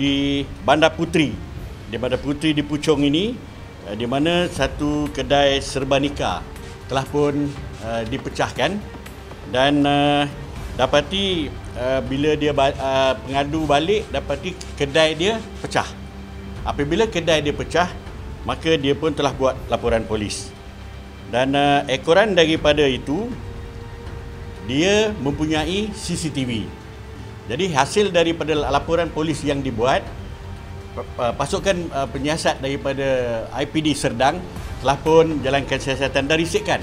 di Bandar Puteri. Di Bandar Puteri di Puchong ini, di mana satu kedai serbanika telah pun dipecahkan, dan dapati bila dia pengadu balik, dapati kedai dia pecah. Apabila kedai dia pecah, maka dia pun telah buat laporan polis. Dan ekoran daripada itu, dia mempunyai CCTV. Jadi hasil daripada laporan polis yang dibuat, pasukan penyiasat daripada IPD Serdang telah pun menjalankan siasatan dan risetkan.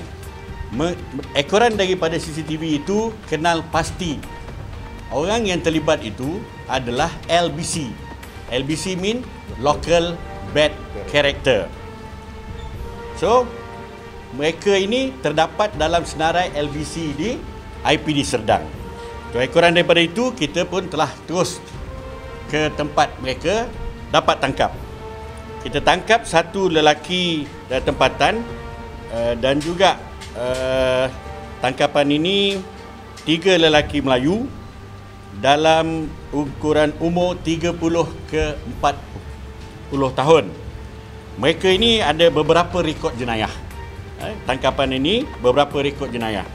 Ekoran daripada CCTV itu kenal pasti orang yang terlibat itu adalah LBC. LBC mean Local Bad Character. So, mereka ini terdapat dalam senarai LBC di IPD Serdang. Ekoran daripada itu, kita pun telah terus ke tempat mereka, dapat tangkap. Kita tangkap satu lelaki tempatan, dan juga tangkapan ini 3 lelaki Melayu dalam ukuran umur 30 ke 40 tahun. Mereka ini ada beberapa rekod jenayah. Tangkapan ini beberapa rekod jenayah.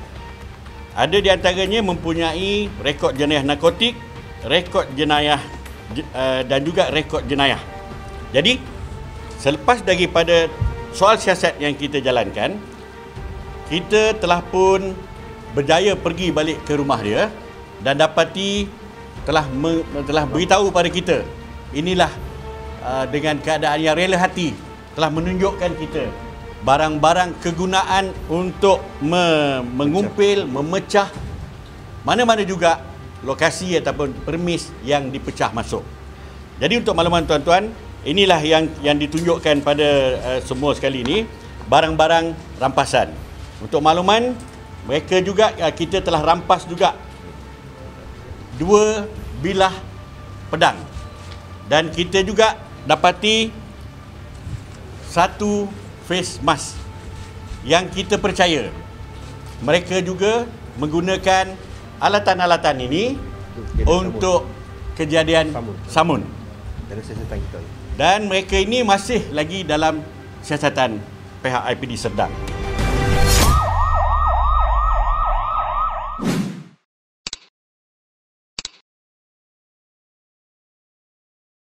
Ada di antaranya mempunyai rekod jenayah narkotik, rekod jenayah dan juga rekod jenayah. Jadi, selepas daripada soal siasat yang kita jalankan, kita telah pun berjaya pergi balik ke rumah dia dan dapati telah beritahu pada kita. Inilah dengan keadaan yang rela hati telah menunjukkan kita barang-barang kegunaan untuk mengumpil, memecah mana-mana juga lokasi ataupun permis yang dipecah masuk. Jadi untuk makluman tuan-tuan, inilah yang ditunjukkan pada semua sekali ini, barang-barang rampasan. Untuk makluman, mereka juga kita telah rampas juga 2 bilah pedang. Dan kita juga dapati 1 face mask yang kita percaya mereka juga menggunakan alatan-alatan ini untuk kejadian samun. Dan mereka ini masih lagi dalam siasatan pihak IPD Serdang.